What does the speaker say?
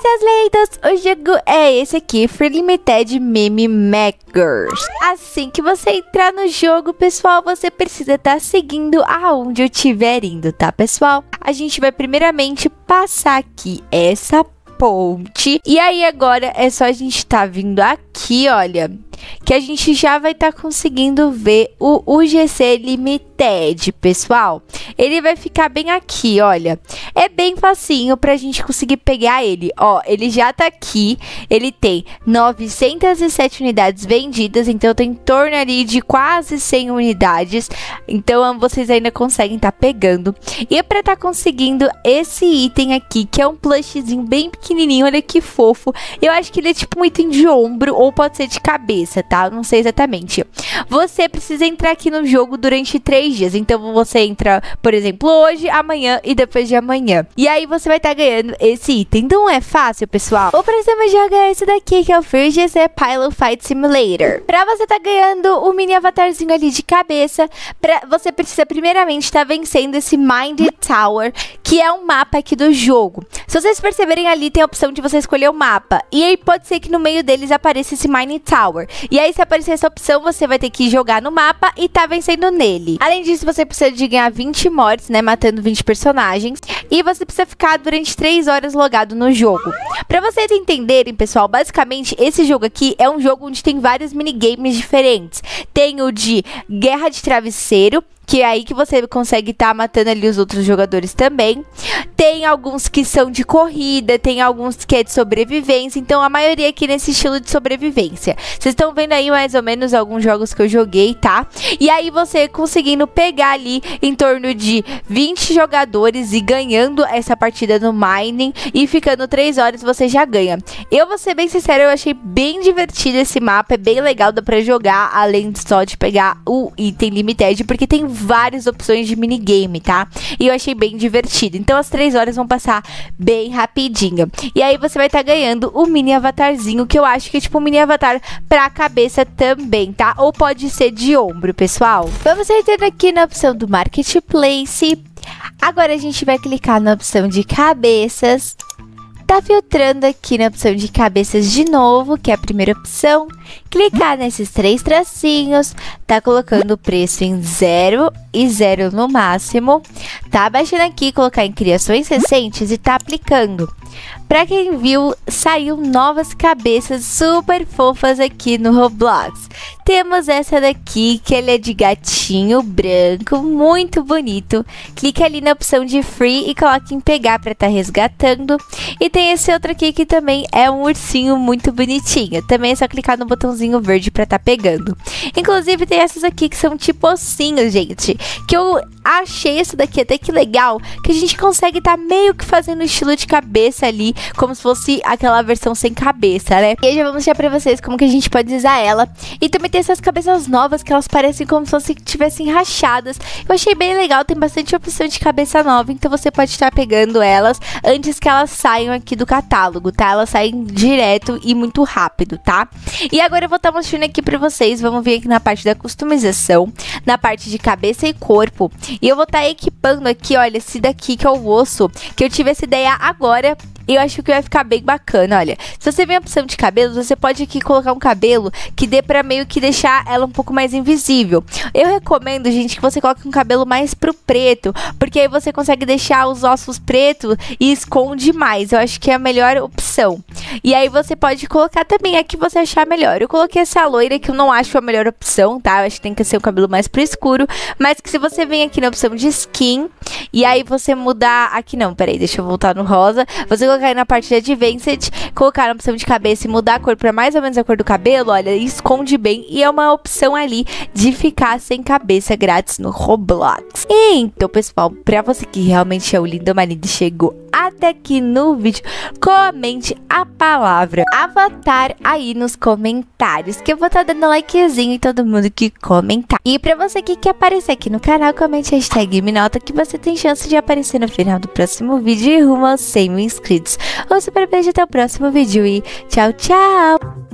seus lindos! O jogo é esse aqui, Free Limited Meme makers. Assim que você entrar no jogo, pessoal, você precisa estar seguindo aonde eu estiver indo, tá, pessoal? A gente vai primeiramente passar aqui essa ponte. E aí agora é só a gente tá vindo aqui, olha, que a gente já vai estar conseguindo ver o UGC Limited, pessoal. Ele vai ficar bem aqui, olha. É bem facinho pra gente conseguir pegar ele. Ó, ele já tá aqui. Ele tem 907 unidades vendidas, então tem em torno ali de quase 100 unidades. Então vocês ainda conseguem tá pegando. E é pra tá conseguindo esse item aqui, que é um plushzinho bem pequenininho, olha que fofo. Eu acho que ele é tipo um item de ombro ou pode ser de cabeça, tá? Eu não sei exatamente. Você precisa entrar aqui no jogo durante 3 dias. Então você entra, por exemplo, hoje, amanhã e depois de amanhã. E aí você vai estar ganhando esse item. Não é fácil, pessoal. O próximo jogo é esse daqui, que é o Frigis Pilot Fight Simulator. Pra você estar ganhando o mini avatarzinho ali de cabeça, você precisa primeiramente estar vencendo esse Mine Tower, que é um mapa aqui do jogo. Se vocês perceberem ali, tem a opção de você escolher o mapa. E aí pode ser que no meio deles apareça esse Mine Tower. E aí se aparecer essa opção, você vai ter que jogar no mapa e tá vencendo nele. Além disso, você precisa de ganhar 20 mods, né, matando 20 personagens. E você precisa ficar durante 3 horas logado no jogo. Pra vocês entenderem, pessoal, basicamente esse jogo aqui é um jogo onde tem vários minigames diferentes. Tem o de guerra de travesseiro, que é aí que você consegue estar matando ali os outros jogadores também. Tem alguns que são de corrida, tem alguns que é de sobrevivência. Então a maioria aqui nesse estilo de sobrevivência. Vocês estão vendo aí mais ou menos alguns jogos que eu joguei, tá? E aí você conseguindo pegar ali em torno de 20 jogadores e ganhando essa partida no mining. E ficando 3 horas você já ganha. Eu vou ser bem sincero, eu achei bem divertido esse mapa. É bem legal, dá pra jogar além só de pegar o item limited. Porque tem várias opções de minigame, tá? E eu achei bem divertido. Então as 3 horas vão passar bem rapidinho. E aí você vai estar ganhando o mini avatarzinho, que eu acho que é tipo um mini avatar pra cabeça também, tá? Ou pode ser de ombro, pessoal. Vamos entrando aqui na opção do Marketplace. Agora a gente vai clicar na opção de cabeças. Tá filtrando aqui na opção de cabeças de novo, que é a primeira opção. Clicar nesses 3 tracinhos. Tá colocando o preço em 0 e 0 no máximo. Tá baixando aqui, colocar em criações recentes e tá aplicando. Pra quem viu, saiu novas cabeças super fofas aqui no Roblox. Temos essa daqui, que ela é de gatinho branco, muito bonito. Clica ali na opção de Free e coloca em pegar pra tá resgatando. E tem esse outro aqui que também é um ursinho muito bonitinho. Também é só clicar no botãozinho verde pra tá pegando. Inclusive tem essas aqui que são tipo ossinhos, gente. Que eu achei essa daqui até que legal, que a gente consegue tá meio que fazendo estilo de cabeça ali, como se fosse aquela versão sem cabeça, né? E eu já vou mostrar pra vocês como que a gente pode usar ela. E também tem essas cabeças novas que elas parecem como se fossem tivessem rachadas. Eu achei bem legal, tem bastante opção de cabeça nova, então você pode estar pegando elas antes que elas saiam aqui do catálogo, tá? Elas saem direto e muito rápido, tá? E agora eu vou estar mostrando aqui pra vocês, vamos vir aqui na parte da customização, na parte de cabeça e corpo. E eu vou estar equipando aqui, olha, esse daqui que é o osso, que eu tive essa ideia agora. Eu acho que vai ficar bem bacana, olha. Se você vê a opção de cabelo, você pode aqui colocar um cabelo que dê pra meio que deixar ela um pouco mais invisível. Eu recomendo, gente, que você coloque um cabelo mais pro preto, porque aí você consegue deixar os ossos pretos e esconde mais. Eu acho que é a melhor opção. E aí você pode colocar também a que você achar melhor. Eu coloquei essa loira que eu não acho a melhor opção, tá? Eu acho que tem que ser o cabelo mais pro escuro. Mas que se você vem aqui na opção de skin, e aí você mudar... Aqui não, peraí, deixa eu voltar no rosa. Você colocar aí na parte de Advanced, colocar na opção de cabeça e mudar a cor pra mais ou menos a cor do cabelo, olha, esconde bem. E é uma opção ali de ficar sem cabeça grátis no Roblox. Então, pessoal, pra você que realmente é o lindo marido e chegou até aqui no vídeo, comente a palavra avatar aí nos comentários, que eu vou estar dando likezinho em todo mundo que comentar. E pra você que quer aparecer aqui no canal, comente a hashtag me nota, que você tem chance de aparecer no final do próximo vídeo e rumo aos 100 mil inscritos. Um super beijo, até o próximo vídeo e tchau, tchau!